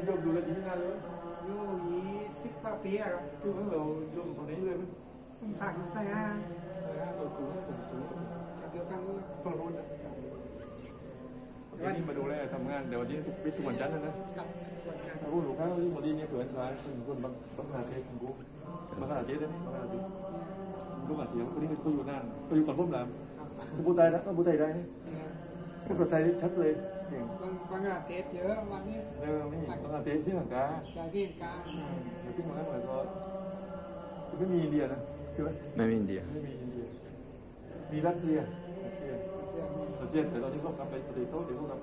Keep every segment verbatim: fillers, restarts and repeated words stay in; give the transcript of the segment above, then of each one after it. thì dùng đủ là chỉ là nữa. Nhưng mà nghĩ thích ra phí à, cứ vẫn đầu dùng của đấy người không phải cũng sai ha. Rồi cũng cũng cũng tăng phần luôn đấy. Cái này mà đồ này là thầm ngang, đều chỉ biết xung quanh chán thôi đấy. Cô đủ khác, một đi như cửa anh là còn bằng bằng hà thế cùng cô, bằng hà thế đấy, bằng hà thế. Cô bảo thì cô đi cô dù nan, cô dù còn vốn làm, cô bố tay đó, cô bố tay đây. Cô còn say đấy chắc lên. Bằng hà thế chứ, bằng thế. Đâu, bằng hà thế chứ hả cá? Cá gì cá? Cái món này có, cái mì India này, chưa? Mì India. Mì India. Mì Russia. Russia. Để rồi chúng tôi gặp phải vấn đề tốt để chúng tôi gặp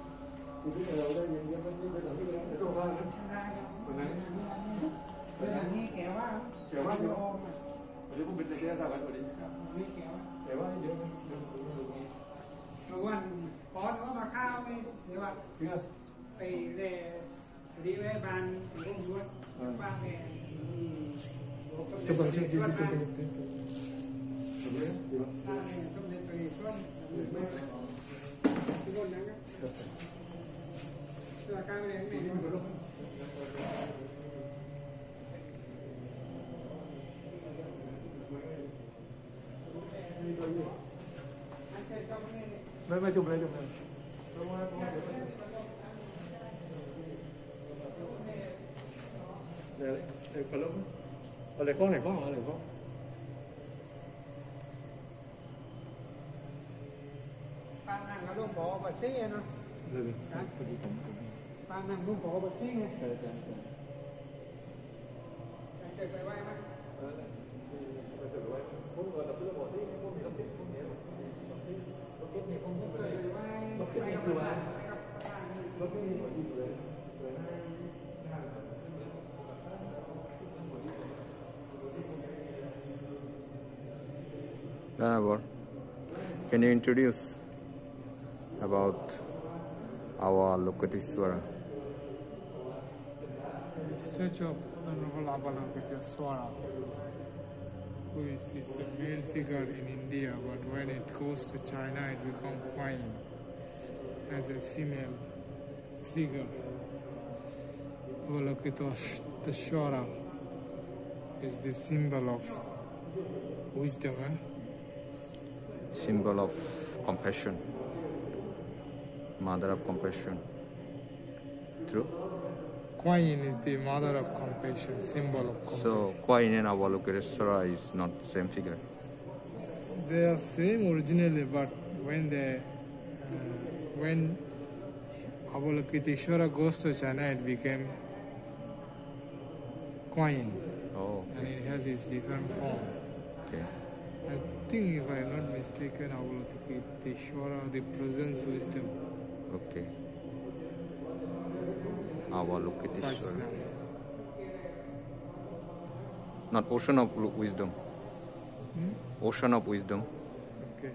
thì cái này ở đây nhìn nhìn nhìn bên ở bên này chỗ hoang bên này cái này nghe kéo quá không? Kéo quá chứ không? Ở đây cũng bịt này sẽ ra vậy rồi đi. Nghe kéo quá. Kéo quá chứ không? Đúng rồi. Có nó mà khao đi. Đúng rồi. Chứ không? Thì để đi với bàn thì không luôn. Bàn này chụp bằng chụp bằng chụp bằng chụp bằng chụp bằng chụp bằng chụp bằng chụp bằng chụp bằng chụp bằng chụp bằng camera này mấy mấy chụp đây chụp này đây đây phải lúc ở đây có này có ở đây có bạn đang ở luôn bỏ và chết em không được bạn đang luôn bỏ và chết em trời trời trời phải quay mà không gọi là cứ bỏ chết không bị đập chết không nhé nó kết này không có cái nó kết này từ ba nó kết này gọi đi từ đấy từ hai Venerable, can you introduce about Avalokiteshvara? Statue of Venerable Avalokiteshvara, who is, is a main figure in India, but when it goes to China, it becomes Kwan Yin as a female figure. Avalokiteshvara is the symbol of wisdom, eh? Symbol of compassion, mother of compassion. True? Kwan Yin is the mother of compassion, symbol of compassion. So Kwan Yin and Avalokiteshvara is not the same figure? They are same originally, but when they, uh, when Avalokiteshvara goes to China, it became Kwan Yin. Oh, okay. And it has its different form. Okay. I think, if I am not mistaken, Avalokiteshvara represents wisdom. Okay. Avalokiteshvara. Not ocean of wisdom. Hmm? Ocean of wisdom. Okay.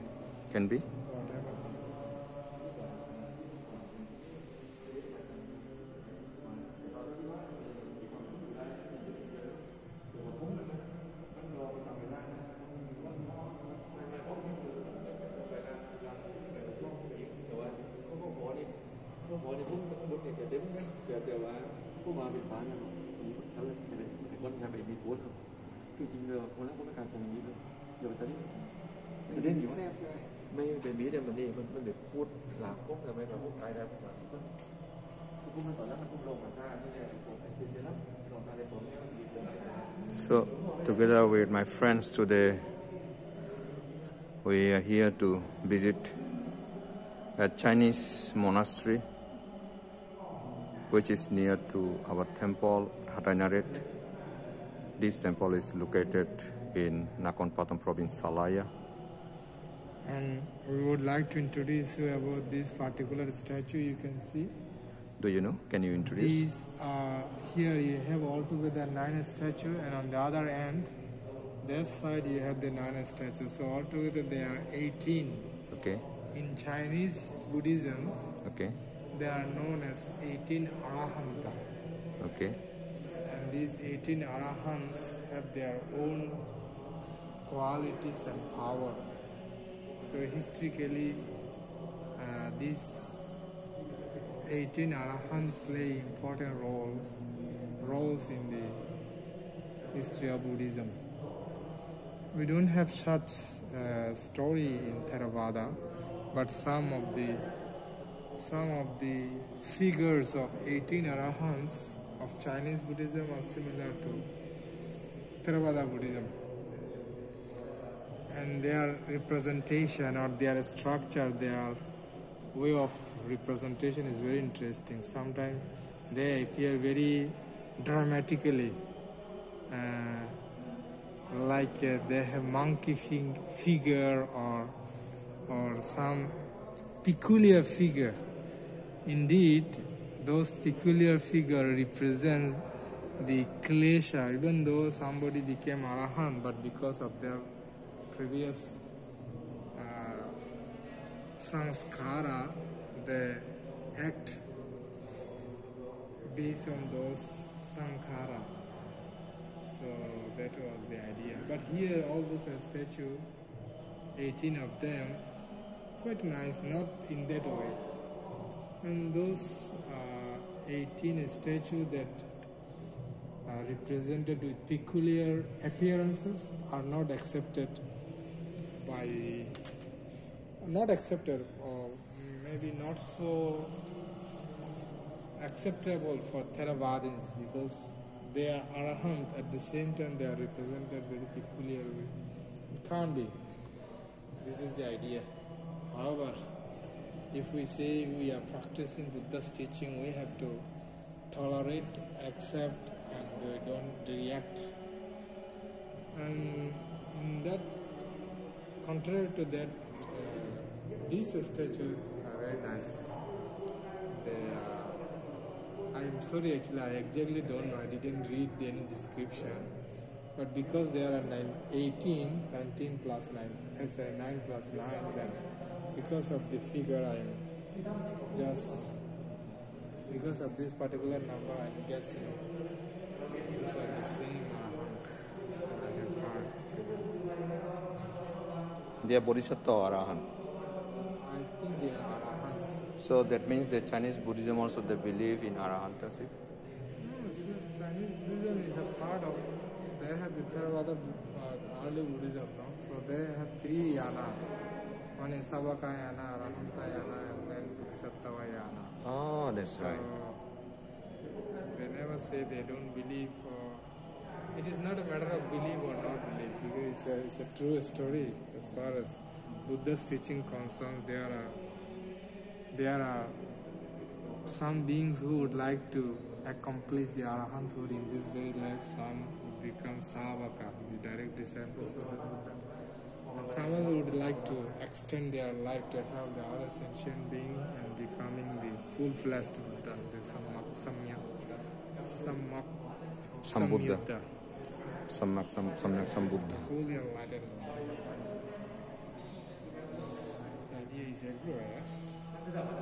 Can be. Whatever. So, together with my friends today, we are here to visit a Chinese monastery which is near to our temple, Hatainaret. This temple is located in Nakhon Pathom province, Salaya. And we would like to introduce you about this particular statue you can see. Do you know? Can you introduce? These uh, here you have altogether nine statues, and on the other end, that side you have the nine statues. So altogether there are eighteen. Okay. In Chinese Buddhism, okay, they are known as eighteen Arahanta. Okay. And these eighteen Arahants have their own qualities and power. So historically, uh, these eighteen Arahants play important roles, roles in the history of Buddhism. We don't have such uh, story in Theravada, but some of the some of the figures of eighteen Arahants of Chinese Buddhism are similar to Theravada Buddhism. And their representation or their structure, their way of representation is very interesting. Sometimes they appear very dramatically, uh, like uh, they have monkey figure or, or some peculiar figure. Indeed, those peculiar figure represent the klesha, even though somebody became arahant, but because of their previous uh, sanskara, they act based on those sankhara. So that was the idea. But here all those are statues, eighteen of them, quite nice, not in that way. And those uh, eighteen statues that are represented with peculiar appearances are not accepted by, not accepted or maybe not so acceptable for Theravadins, because they are arahant, at the same time they are represented very peculiar way. It can't be. This is the idea. However, if we say we are practicing Buddha's teaching, we have to tolerate, accept, and we don't react. And in that, contrary to that, uh, these statues are very nice. They are, I'm sorry, actually, I exactly don't know. I didn't read any description. But because there are nine, eighteen, nineteen plus nine, I say nine plus nine, then because of the figure, I'm just, because of this particular number, I'm guessing these are the same arahants that I have heard previously. They are Bodhisattva or Arahant? I think they are Arahants. So that means that Chinese Buddhism also, they believe in Arahantasi? No, Chinese Buddhism is a part of, they have the Theravada uh, early Buddhism, no? So they have three jhana. One is sabhakayana, arahantayana, and then bhikshattavayana. Oh, that's so right. They never say they don't believe. Or, it is not a matter of believe or not believe, because it's a, it's a true story. As far as Buddha's teaching concerns, there are, there are some beings who would like to accomplish the arahanthood in this very life. Some would become Savaka, the direct disciples of the Buddha. Someone would like to extend their life to have the other sentient being and becoming the full-fledged Buddha, the Samma Samyak, Samma Samyak, Samma Samyak Buddha. Fully enlightened. This idea is everywhere. Thank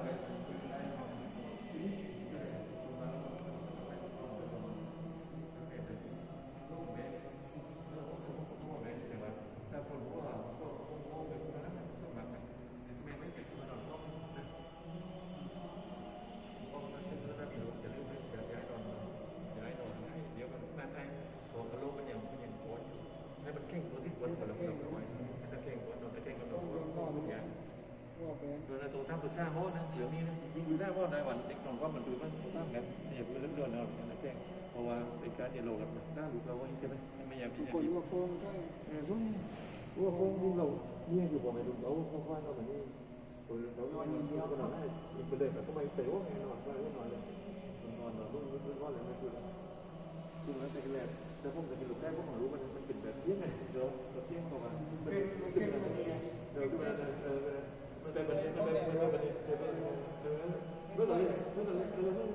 you.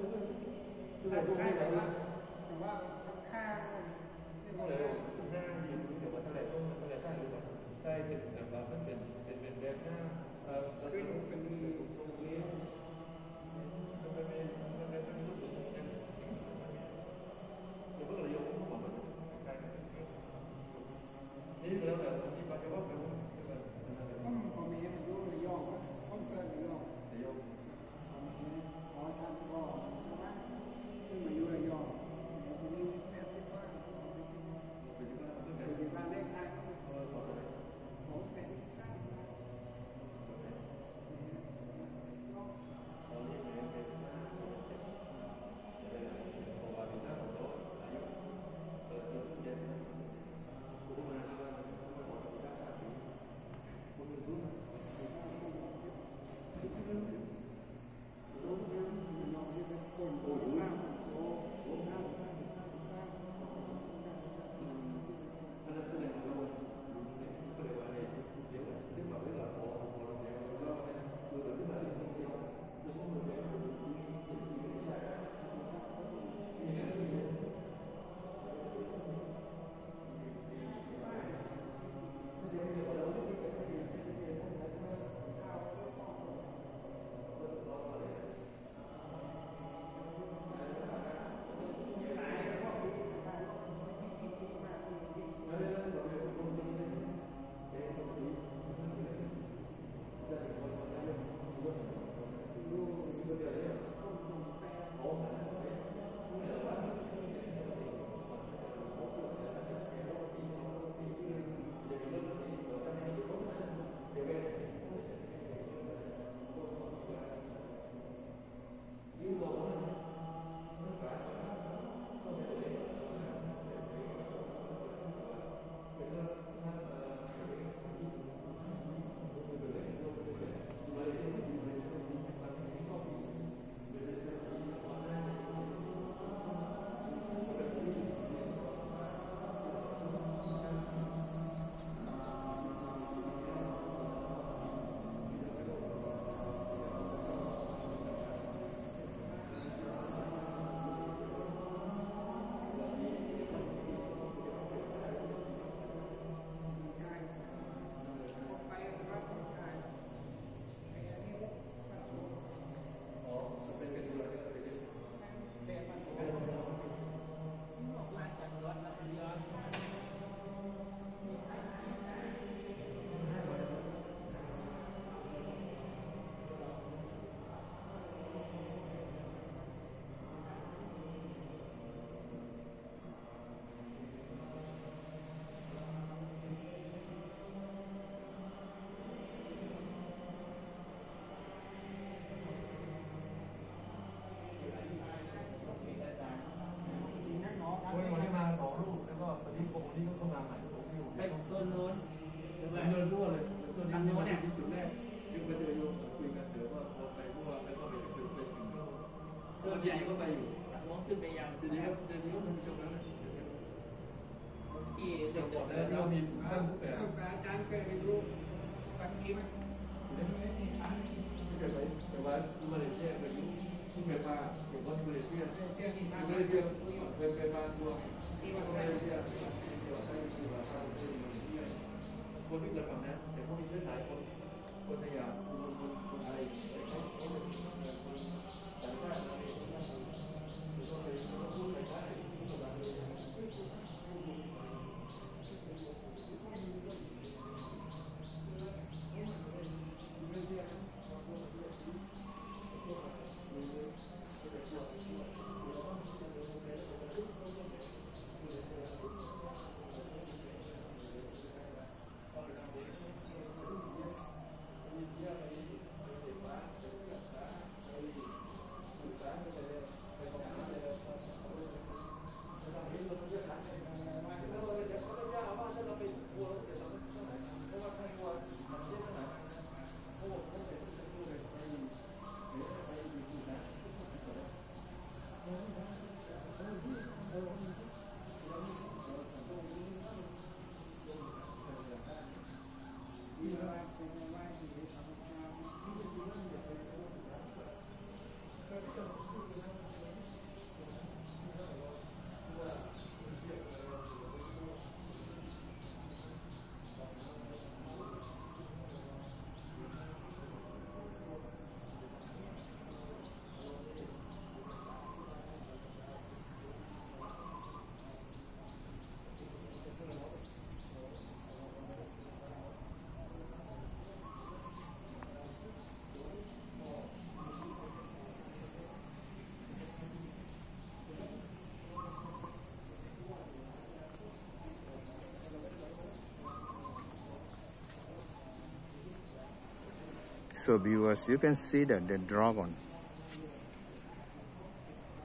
So viewers, you can see that the dragon.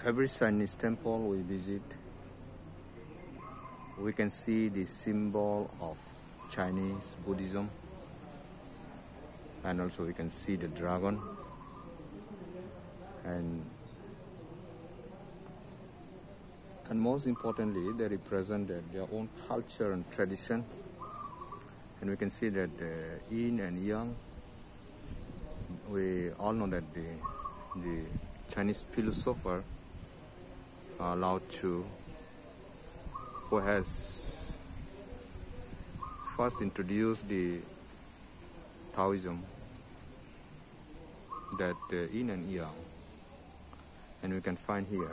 Every Chinese temple we visit, we can see the symbol of Chinese Buddhism, and also we can see the dragon. And, and most importantly, they represented their own culture and tradition. And we can see that the yin and yang, we all know that the, the Chinese philosopher uh, Lao Tzu, who has first introduced the Taoism, that uh, yin and yang. And we can find here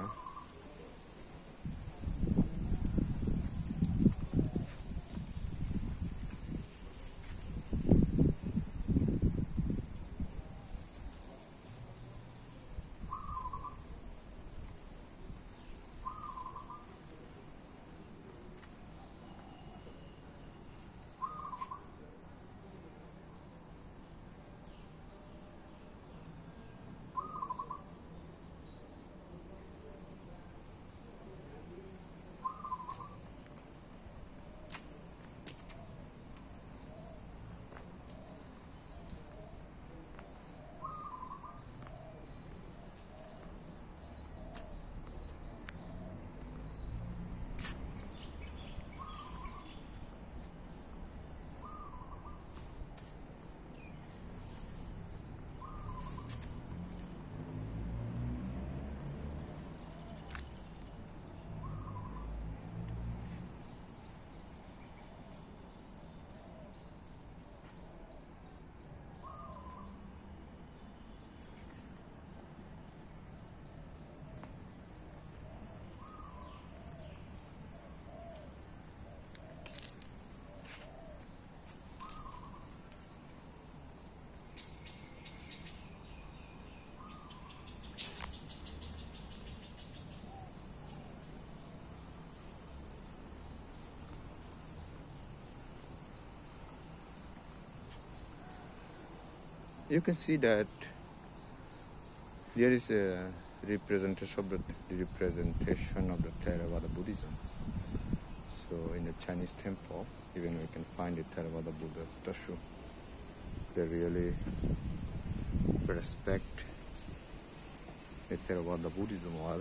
you can see that there is a representation of the, the representation of the Theravada Buddhism. So in the Chinese temple, even we can find the Theravada Buddha statue. They really respect the Theravada Buddhism well.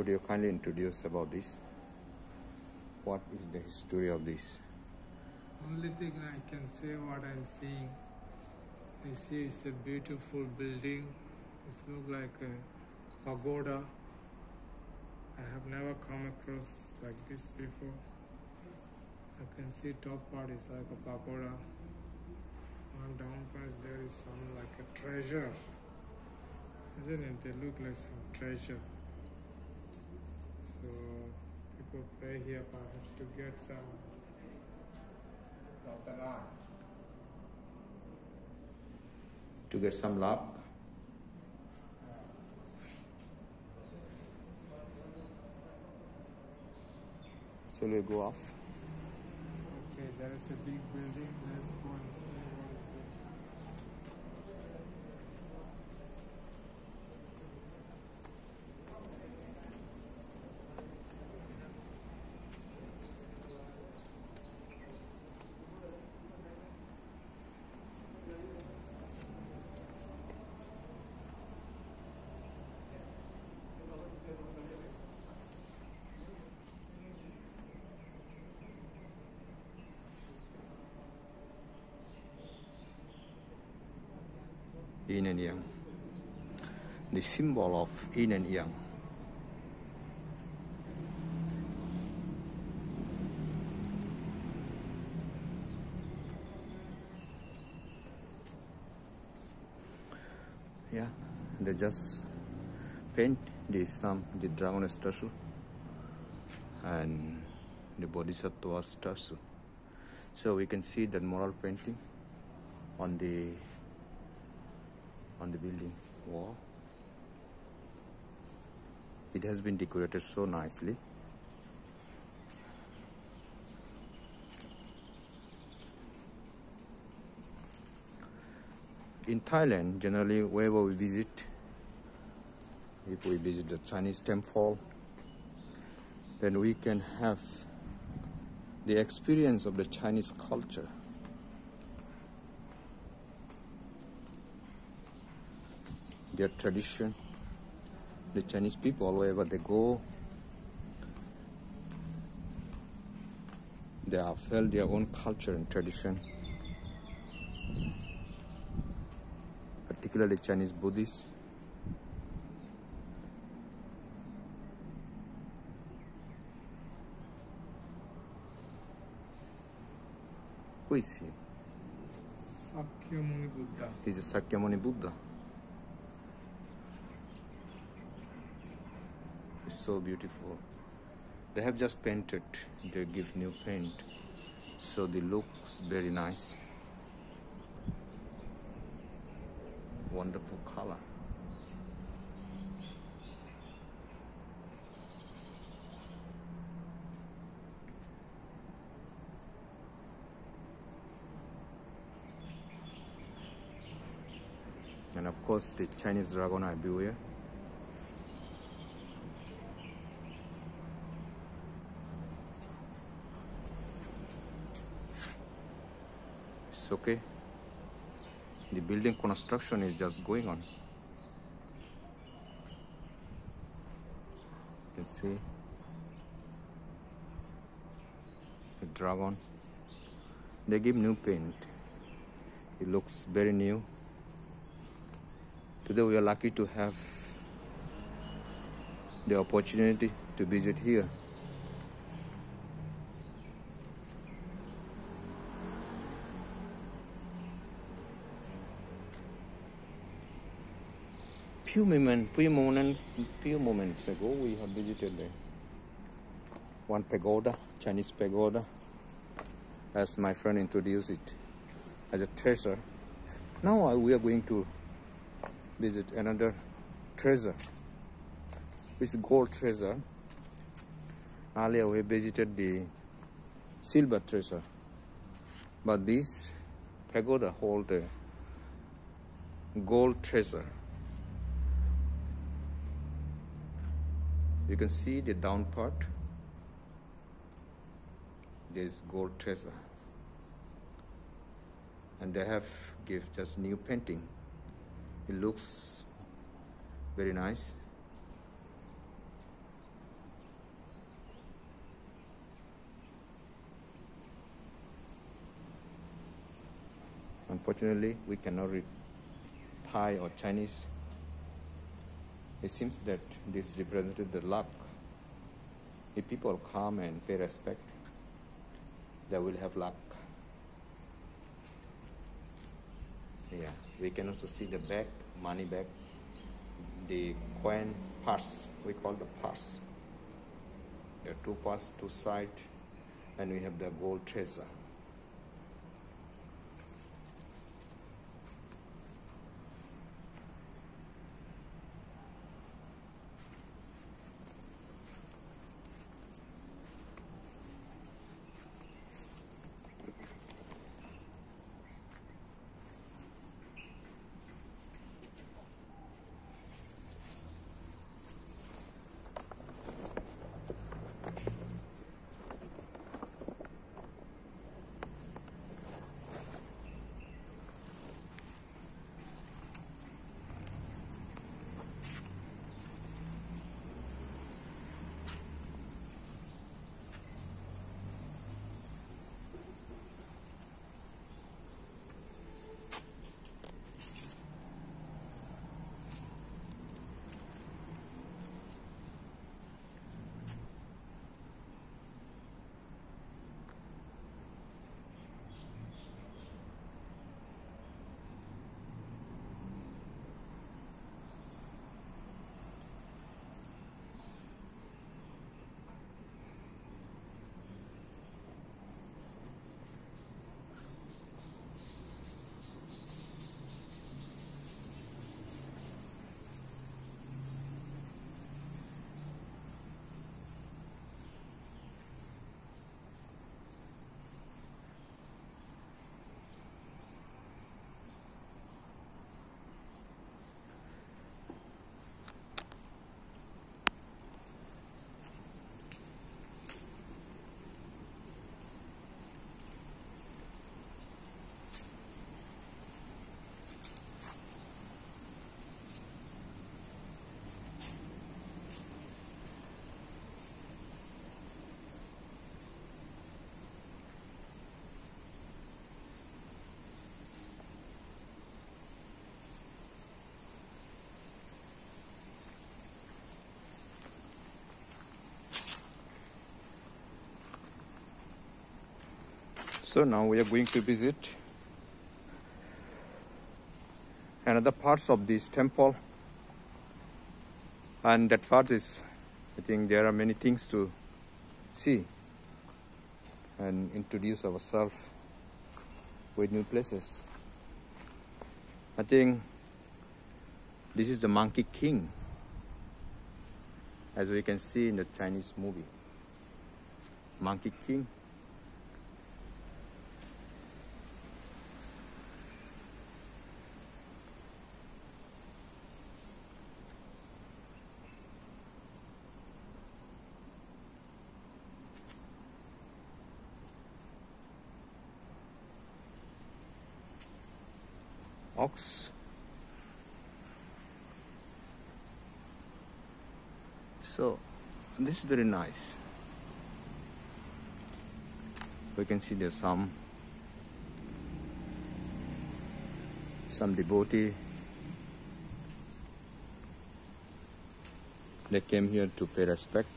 Could you kindly introduce about this? What is the history of this? Only thing I can say what I'm seeing. I see it's a beautiful building. It looks like a pagoda. I have never come across like this before. I can see top part is like a pagoda. On down past there is some like a treasure. Isn't it? They look like some treasure. So people pray here perhaps to get some luck. To get some luck? So we'll go off. Okay, there is a big building. Let's go and see what it Yin and Yang, the symbol of Yin and Yang. Yeah, they just paint the some the dragon statue and the Bodhisattva statue. So we can see the mural painting on the on the building wall. It has been decorated so nicely. In Thailand, generally wherever we visit, if we visit the Chinese temple, then we can have the experience of the Chinese culture. Their tradition, the Chinese people, wherever they go, they have felt their own culture and tradition, particularly Chinese Buddhists. Who is he? Sakyamuni Buddha. He's a Sakyamuni Buddha. So beautiful. They have just painted, they give new paint, so they looks very nice. Wonderful color. And of course the Chinese dragon I built here. Okay, the building construction is just going on. You can see the dragon. They give new paint. It looks very new. Today we are lucky to have the opportunity to visit here. Few moments, few moments, few moments ago, we have visited the one pagoda, Chinese pagoda, as my friend introduced it, as a treasure. Now we are going to visit another treasure, which is gold treasure. Earlier we visited the silver treasure, but this pagoda holds a gold treasure. You can see the down part, there is gold treasure, and they have give just new painting. It looks very nice. Unfortunately, we cannot read Thai or Chinese. It seems that this represented the luck. If people come and pay respect, they will have luck. Yeah, we can also see the bag, money bag, the coin purse, we call the purse. There are two parts, two sides, and we have the gold treasure. So now we are going to visit another parts of this temple, and that part is, I think there are many things to see and introduce ourselves with new places. I think this is the Monkey King, as we can see in the Chinese movie, Monkey King. Ox. So this is very nice. We can see there's some some devotee. They came here to pay respect.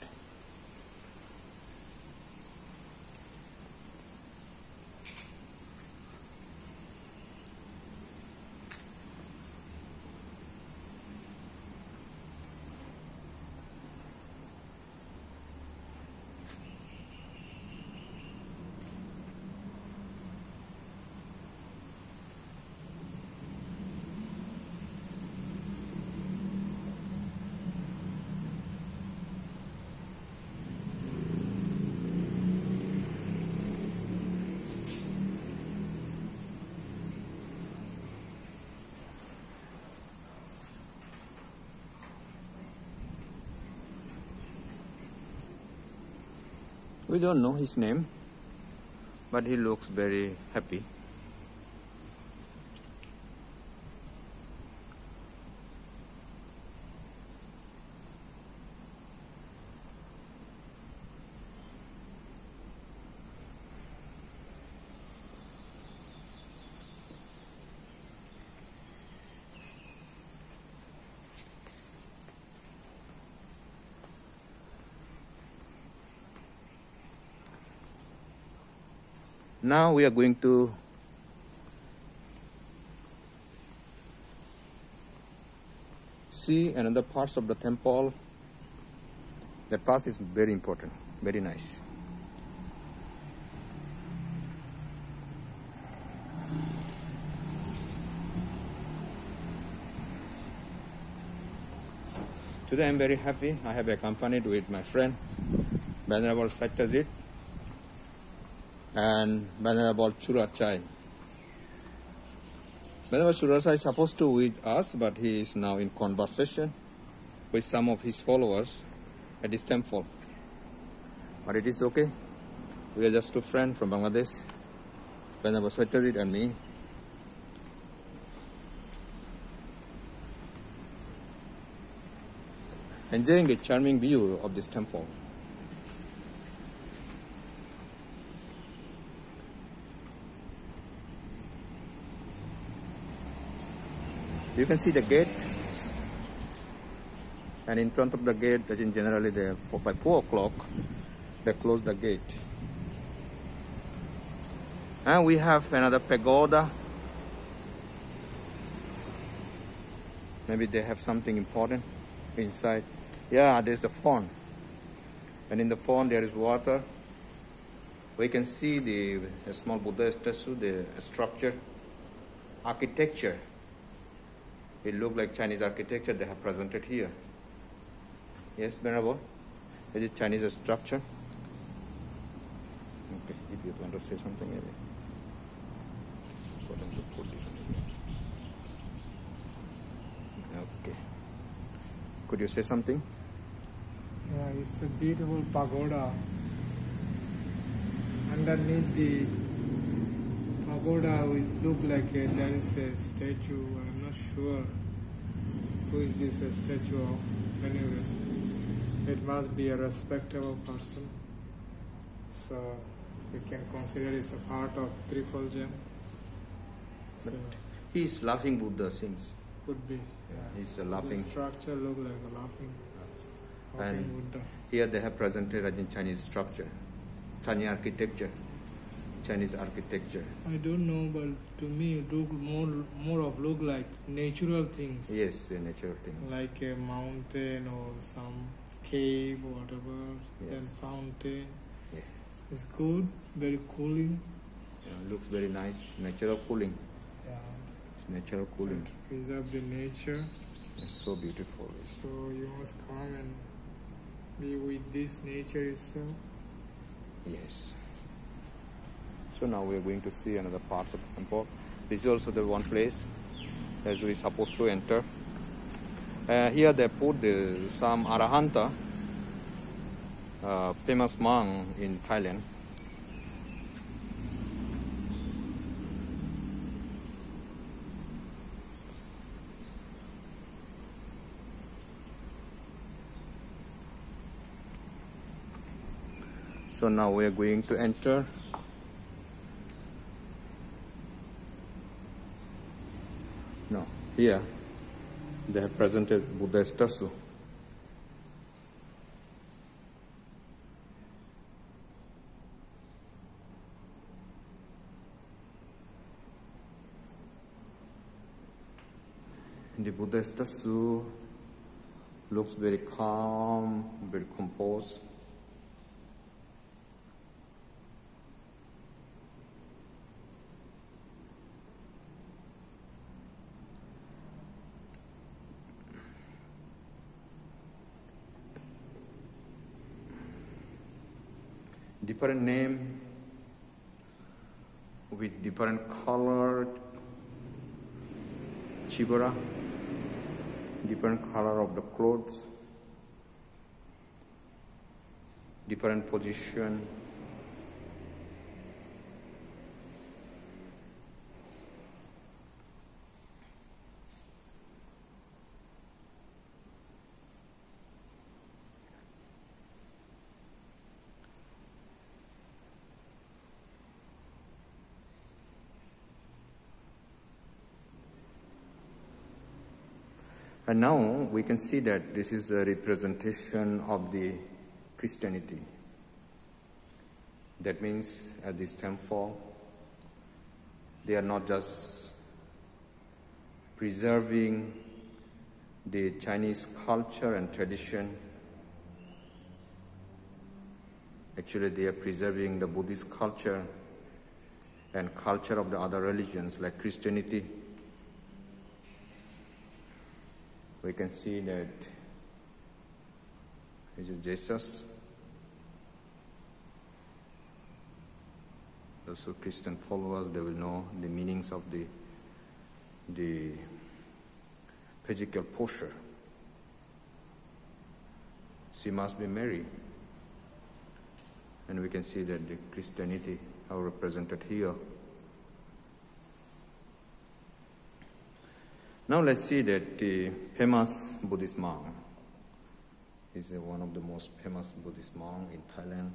We don't know his name, but he looks very happy. Now we are going to see another parts of the temple. That path is very important, very nice. Today I am very happy. I have accompanied with my friend Venerable Satyajit and Venerable Sucharachai. Venerable Sucharachai is supposed to be with us, but he is now in conversation with some of his followers at this temple. But it is okay. We are just two friends from Bangladesh, Venerable Satyajit and me. Enjoying the charming view of this temple. You can see the gate, and in front of the gate, that is generally the, by four o'clock, they close the gate. And we have another pagoda. Maybe they have something important inside. Yeah, there's a pond. And in the pond, there is water. We can see the, the small Buddha statue, the structure, architecture. It looks like Chinese architecture they have presented here. Yes, Venerable? Is it Chinese structure? Okay, if you want to say something, maybe. Okay. Could you say something? Yeah, it's a beautiful pagoda. Underneath the pagoda, it looks like a, there is a statue. I'm not sure who is this a statue of. Anyway, it must be a respectable person, so we can consider it's a part of Triple Gem. So he is laughing Buddha, seems. Could be. Yeah, he's a laughing. The structure looks like a laughing, laughing and Buddha. Here they have presented in Chinese structure, Chinese architecture, Chinese architecture. I don't know, but to me it look more more of look like natural things. Yes, the natural things. Like a mountain or some cave, whatever. Yes. Then fountain. Yeah. It's good, very cooling. Yeah, looks very nice, natural cooling. Yeah. It's natural cooling. And preserve the nature. It's so beautiful. So you must come and be with this nature itself. Yes. So now we are going to see another part of the temple. This is also the one place that we are supposed to enter. Uh, here they put the, some Arahanta, uh, famous monk in Thailand. So now we are going to enter. No, here they have presented Buddha statue. And the Buddha statue looks very calm, very composed. Different name with different color, chibara, different color of the clothes, different position. And now we can see that this is a representation of the Christianity. That means at this temple, They are not just preserving the Chinese culture and tradition. Actually, they are preserving the Buddhist culture and culture of the other religions like Christianity. We can see that this is Jesus. Those who Christian followers, they will know the meanings of the, the physical posture. She must be Mary. And we can see that the Christianity are represented here. Now let's see that the famous Buddhist monk is one of the most famous Buddhist monk in Thailand.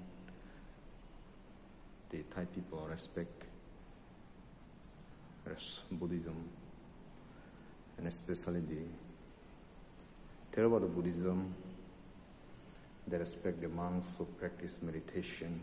The Thai people respect Buddhism, and especially the Theravada Buddhism. They respect the monks who practice meditation.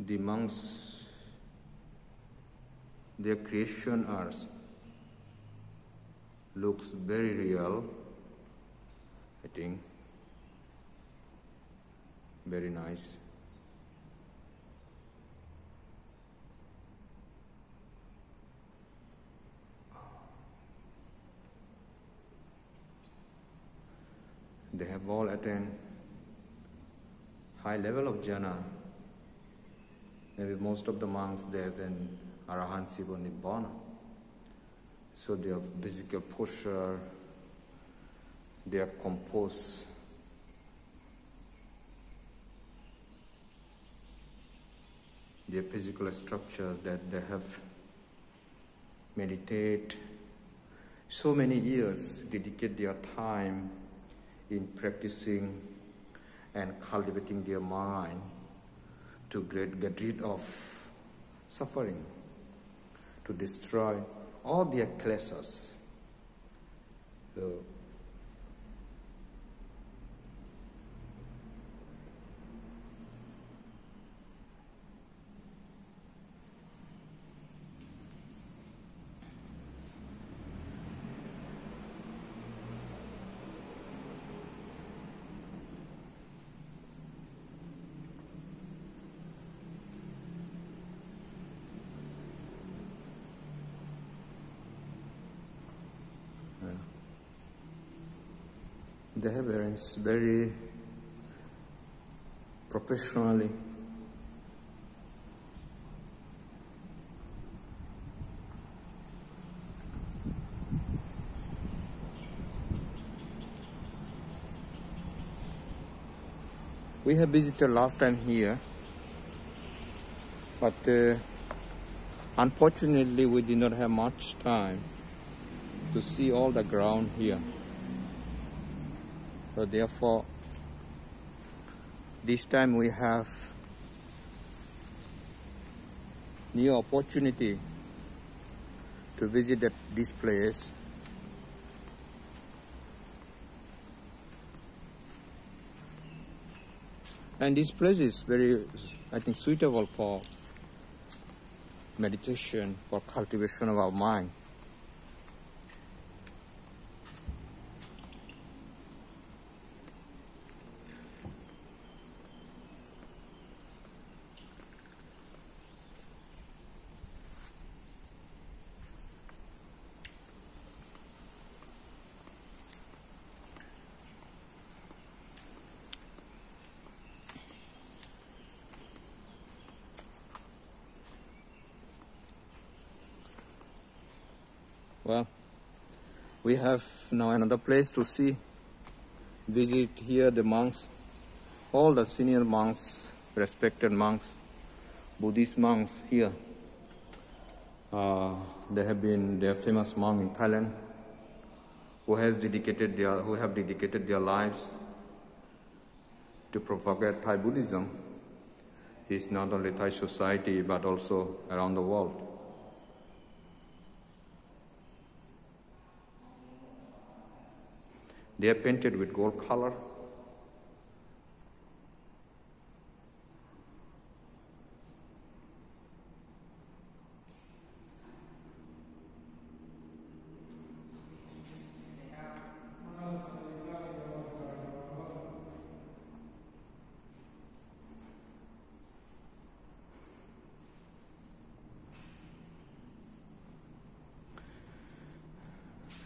The monks, their creation art looks very real, I think, very nice. They have all attained high level of jhana. Maybe most of the monks there then Arahanta or Nibbana. So their physical posture, they are composed. Their physical structure that they have meditated so many years, dedicate their time in practicing and cultivating their mind to get rid of suffering, to destroy all their kleshas. So, they have arranged very professionally. We have visited last time here, but uh, unfortunately we did not have much time to see all the ground here. So therefore, this time we have new opportunity to visit that, this place. And this place is very, I think, suitable for meditation, for cultivation of our mind. Well, we have now another place to see, visit here the monks, all the senior monks, respected monks, Buddhist monks here. Uh, they have been, they are famous monks in Thailand. who has dedicated their, who have dedicated their lives to propagate Thai Buddhism is not only Thai society but also around the world. They are painted with gold color.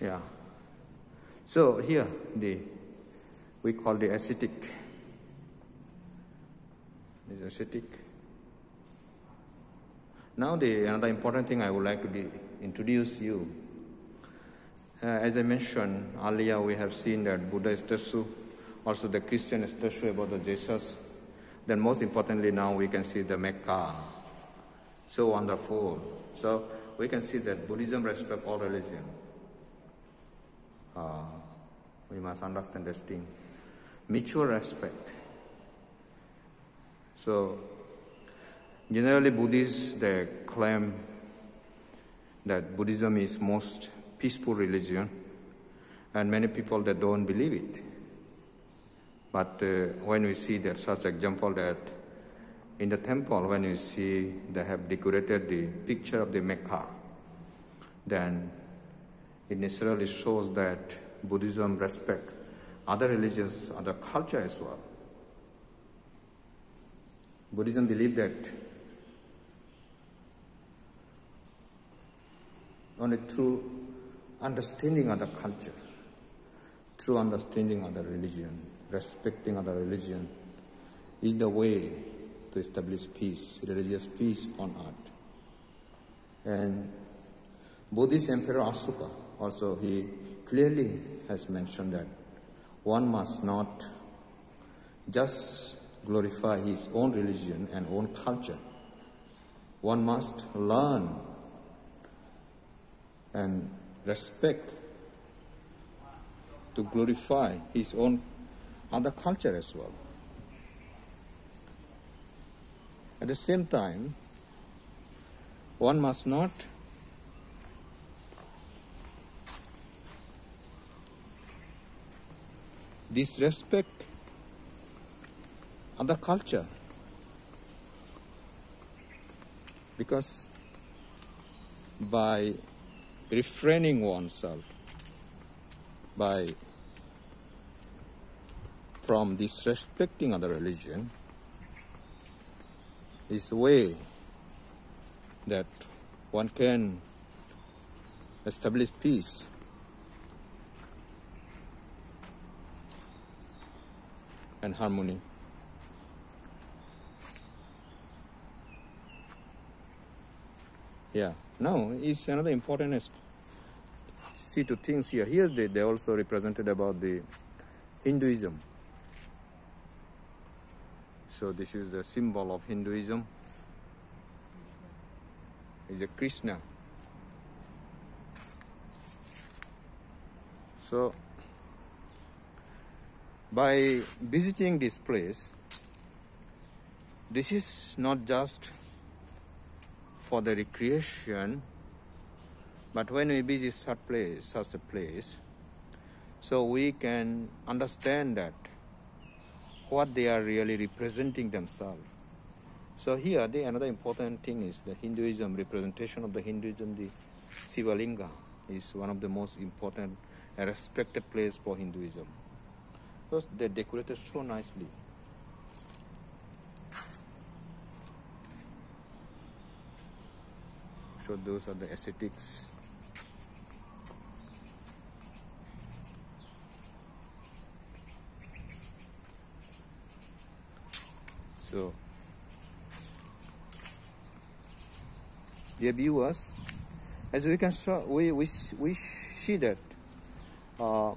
Yeah. So here the we call the ascetic. This ascetic. Now the another important thing I would like to be, introduce you. Uh, as I mentioned earlier, we have seen that Buddha is Tesu, also the Christian is Tesu about the Jesus. Then most importantly now we can see the Mecca. So wonderful. So we can see that Buddhism respects all religion. Uh, we must understand this thing. Mutual respect. So, generally Buddhists, they claim that Buddhism is most peaceful religion, and many people, they don't believe it. But uh, when we see that such example that in the temple, when you see they have decorated the picture of the Mecca, then it necessarily shows that Buddhism respects other religions, other culture as well. Buddhism believes that only through understanding other culture, through understanding other religion, respecting other religion, is the way to establish peace, religious peace on earth. And Buddhist Emperor Ashoka, also, he clearly has mentioned that one must not just glorify his own religion and own culture. One must learn and respect to glorify his own other culture as well. At the same time, one must not disrespect other culture, because by refraining oneself by from disrespecting other religion is a way that one can establish peace. And harmony. Yeah. Now it's another important aspect. See two things here. Here they, they also represented about the Hinduism. So this is the symbol of Hinduism. It's a Krishna. So by visiting this place, this is not just for the recreation, but when we visit such place, such a place, so we can understand that what they are really representing themselves. So here, the another important thing is the Hinduism, representation of the Hinduism, the Shiva Linga is one of the most important and respected place for Hinduism. Because they decorated so nicely. So those are the ascetics. So dear viewers, as we can show, we we we see that uh,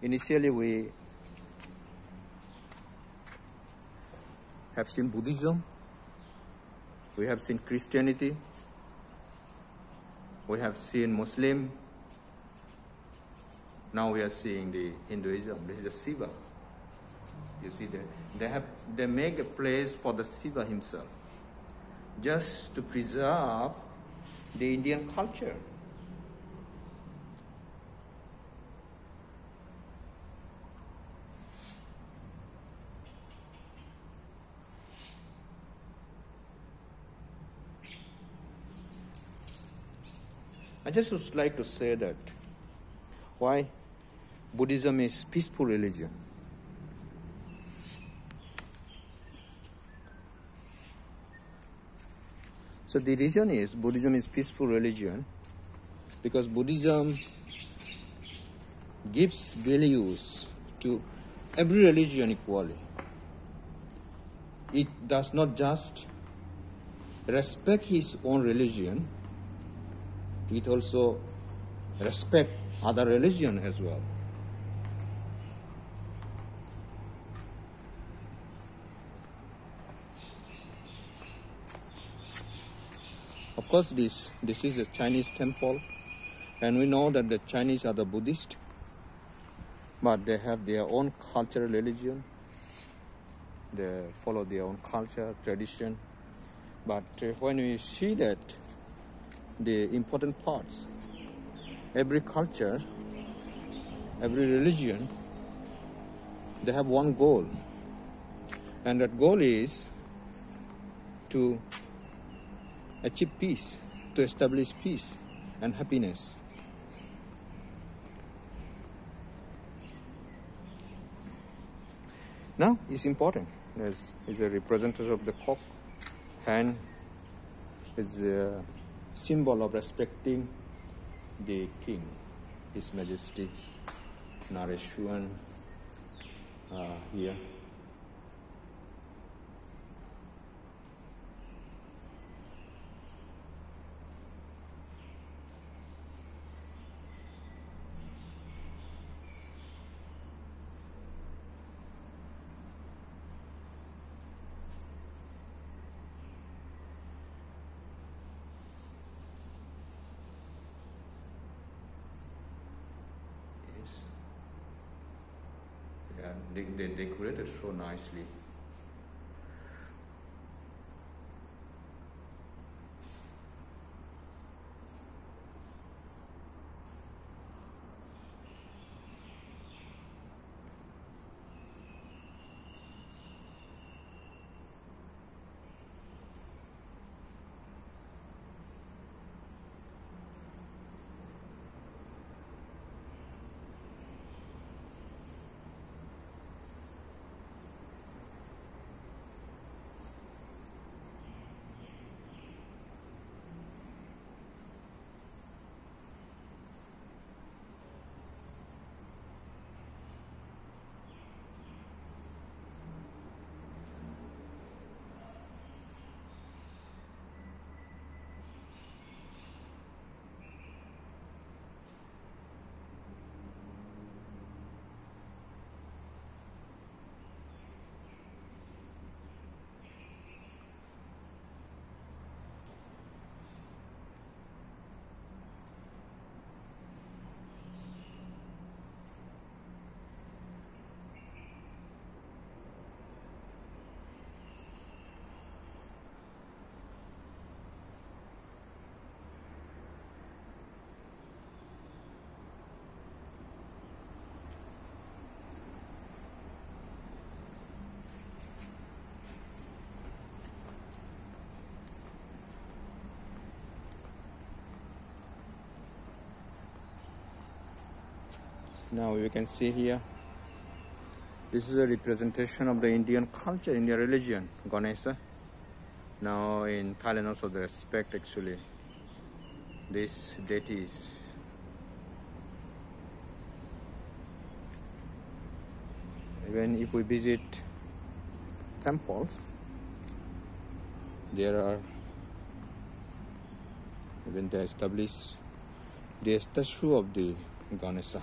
initially we have seen Buddhism, we have seen Christianity, we have seen Muslim, Now we are seeing the Hinduism, this is the Shiva. You see, they, they, have, they make a place for the Shiva himself, just to preserve the Indian culture. I just would like to say that why Buddhism is peaceful religion. So the reason is Buddhism is peaceful religion because Buddhism gives values to every religion equally. It does not just respect his own religion, it also respects other religion as well. Of course, this, this is a Chinese temple, and we know that the Chinese are the Buddhist, but they have their own cultural religion. They follow their own culture, tradition. But uh, when we see that, the important parts, every culture, every religion, they have one goal, and that goal is to achieve peace, to establish peace and happiness. Now it's important, as is a representative of the cock, hand is a symbol of respecting the king, His Majesty Nareshuan uh, here. They, they decorated so nicely. Now you can see here, this is a representation of the Indian culture, Indian religion, Ganesha. Now in Thailand also they respect actually these deities. Even if we visit temples, there are, even they establish the statue of the Ganesha.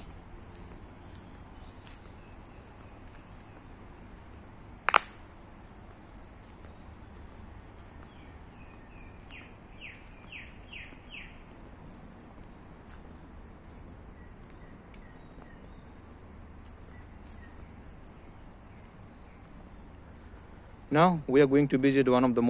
Now we are going to visit one of the most